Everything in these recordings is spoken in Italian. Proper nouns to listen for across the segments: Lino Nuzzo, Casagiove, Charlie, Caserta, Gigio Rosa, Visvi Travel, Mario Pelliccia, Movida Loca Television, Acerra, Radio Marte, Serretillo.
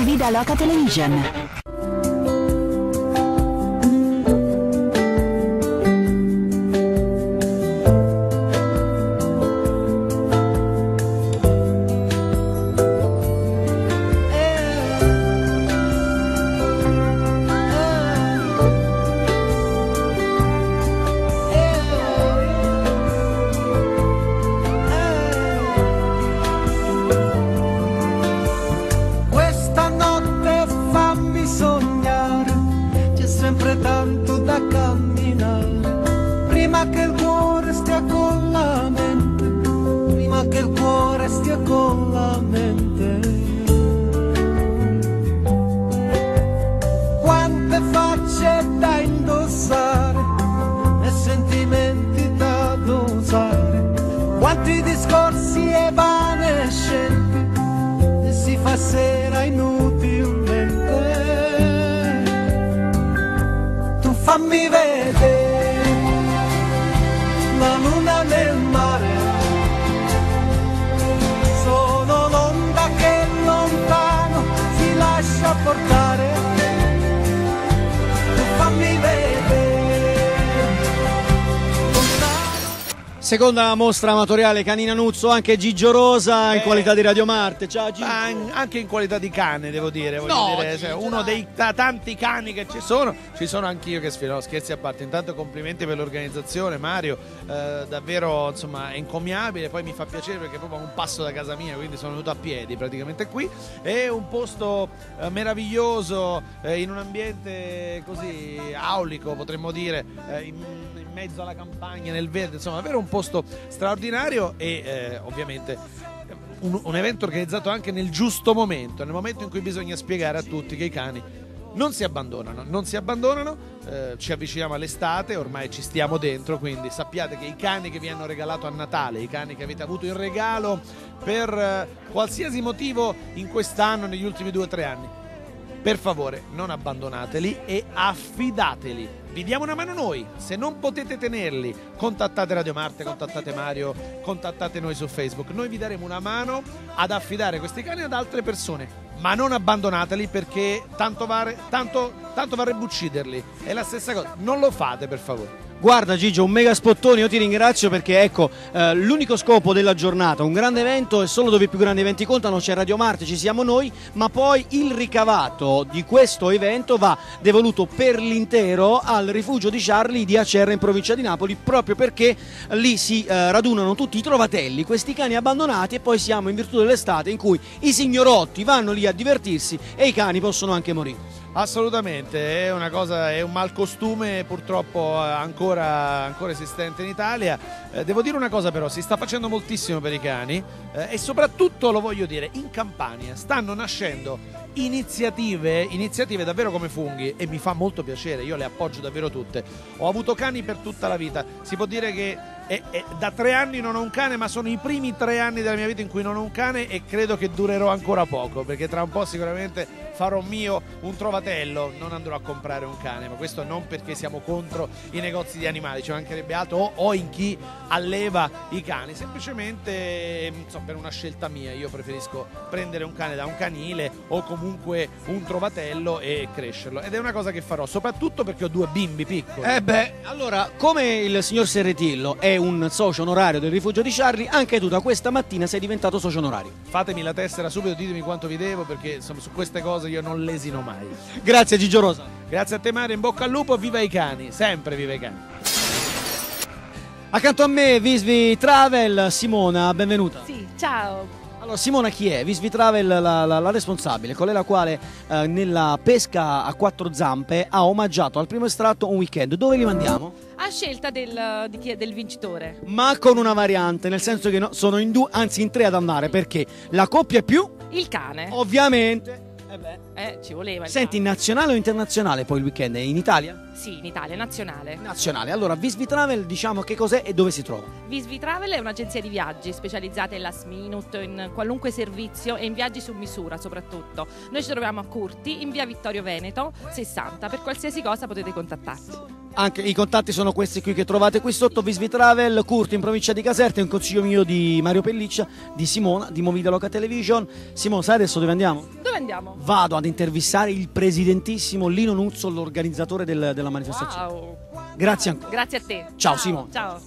Movida Loca Television. Seconda mostra amatoriale canina Nuzzo, anche Gigio Rosa in qualità di Radio Marte. Ciao Gigio. Anche in qualità di cane, devo dire, cioè, uno dei tanti cani che ci sono anch'io che sfido. No, scherzi a parte, intanto complimenti per l'organizzazione, Mario, davvero, insomma, è encomiabile. Poi mi fa piacere perché è proprio un passo da casa mia, quindi sono venuto a piedi praticamente qui. È un posto meraviglioso, in un ambiente così aulico, potremmo dire, in mezzo alla campagna, nel verde, insomma, davvero un posto straordinario e ovviamente un evento organizzato anche nel giusto momento, nel momento in cui bisogna spiegare a tutti che i cani non si abbandonano, ci avviciniamo all'estate, ormai ci stiamo dentro, quindi sappiate che i cani che vi hanno regalato a Natale, i cani che avete avuto in regalo per qualsiasi motivo in quest'anno, negli ultimi 2 o 3 anni, per favore non abbandonateli e affidateli. Vi diamo una mano noi, se non potete tenerli contattate Radio Marte, contattate Mario, contattate noi su Facebook. Noi vi daremo una mano ad affidare questi cani ad altre persone, ma non abbandonateli perché tanto varrebbe ucciderli. È la stessa cosa, non lo fate per favore. Guarda Gigio, un mega spottone, io ti ringrazio perché ecco, l'unico scopo della giornata, un grande evento e solo dove i più grandi eventi contano, c'è Radio Marte, ci siamo noi, ma poi il ricavato di questo evento va devoluto per l'intero al rifugio di Charlie di Acerra in provincia di Napoli, proprio perché lì si radunano tutti i trovatelli, questi cani abbandonati, e poi siamo in virtù dell'estate in cui i signorotti vanno lì a divertirsi e i cani possono anche morire. Assolutamente, è una cosa, è un malcostume purtroppo ancora esistente in Italia. Devo dire una cosa però, si sta facendo moltissimo per i cani e soprattutto, lo voglio dire, in Campania stanno nascendo iniziative davvero come funghi e mi fa molto piacere, io le appoggio davvero tutte. Ho avuto cani per tutta la vita, si può dire che da 3 anni non ho un cane, ma sono i primi 3 anni della mia vita in cui non ho un cane e credo che durerò ancora poco, perché tra un po' sicuramente farò mio un trovatello, non andrò a comprare un cane, ma questo non perché siamo contro i negozi di animali, ci mancherebbe altro, o in chi alleva i cani, semplicemente per una scelta mia io preferisco prendere un cane da un canile o comunque un trovatello e crescerlo, ed è una cosa che farò soprattutto perché ho 2 bimbi piccoli. Allora, come il signor Serretillo è un socio onorario del rifugio di Charlie, anche tu da questa mattina sei diventato socio onorario. Fatemi la tessera subito, ditemi quanto vi devo, perché insomma, su queste cose io non lesino mai. Grazie Gigio Rosa. Grazie a te Mario, in bocca al lupo, viva i cani, sempre viva i cani. Accanto a me Visvi Travel, Simona, benvenuta. Sì, ciao. Allora Simona, chi è? Visvi Travel, la responsabile, colei la quale nella pesca a 4 zampe ha omaggiato al primo estratto un weekend. Dove li mandiamo? A scelta del vincitore. Ma con una variante, nel senso che no, sono in 2, anzi in 3 ad andare, perché la coppia più il cane. Ovviamente. Ci voleva. Senti, nazionale o internazionale poi il weekend? In Italia? Sì, in Italia, nazionale. Nazionale. Allora, Visvi Travel, diciamo che cos'è e dove si trova? Visvi Travel è un'agenzia di viaggi specializzata in last minute, in qualunque servizio e in viaggi su misura soprattutto. Noi ci troviamo a Curti, in via Vittorio Veneto 60. Per qualsiasi cosa potete contattarci. Anche i contatti sono questi qui che trovate qui sotto. Visvi Travel, Curti, in provincia di Caserta. È un consiglio mio di Mario Pelliccia, di Simona, di Movida Loca Television. Simona, sai adesso dove andiamo? Dove andiamo? Vado ad intervistare il presidentissimo Lino Nuzzo, l'organizzatore della manifestazione. Wow. Grazie ancora. Grazie a te. Ciao Simona. Ciao.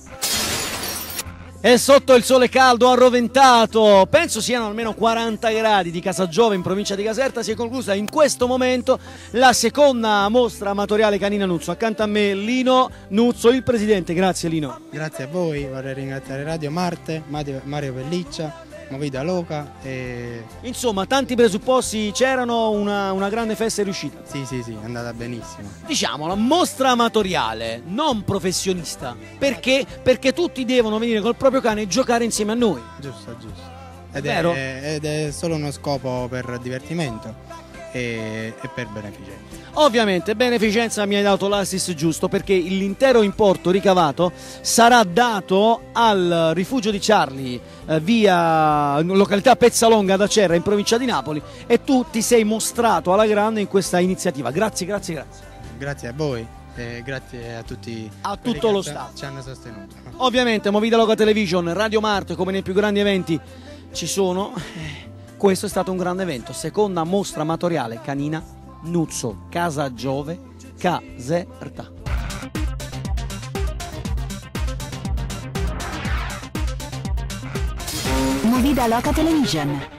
È sotto il sole caldo, arroventato, penso siano almeno 40 gradi di Casagiove in provincia di Caserta. Si è conclusa in questo momento la seconda mostra amatoriale canina Nuzzo. Accanto a me Lino Nuzzo, il presidente. Grazie Lino. Grazie a voi, vorrei ringraziare Radio Marte, Mario Pelliccia, Movida Loca e... Insomma, tanti presupposti c'erano, una grande festa è riuscita. Sì, è andata benissimo. Diciamo, la mostra amatoriale, non professionista. Perché? Perché tutti devono venire col proprio cane e giocare insieme a noi. Giusto. Ed è solo uno scopo per divertimento e per beneficenza. Ovviamente beneficenza, mi hai dato l'assist giusto, perché l'intero importo ricavato sarà dato al rifugio di Charlie, via località Pezzalonga ad Acerra in provincia di Napoli, e tu ti sei mostrato alla grande in questa iniziativa. Grazie. Grazie a voi. Grazie a tutti, a tutto lo staff ci hanno sostenuto. Ovviamente Movida Loca Television, Radio Marte, come nei più grandi eventi ci sono. Questo è stato un grande evento, seconda mostra amatoriale canina Nuzzo, Casagiove, Caserta. Movida Loca Television.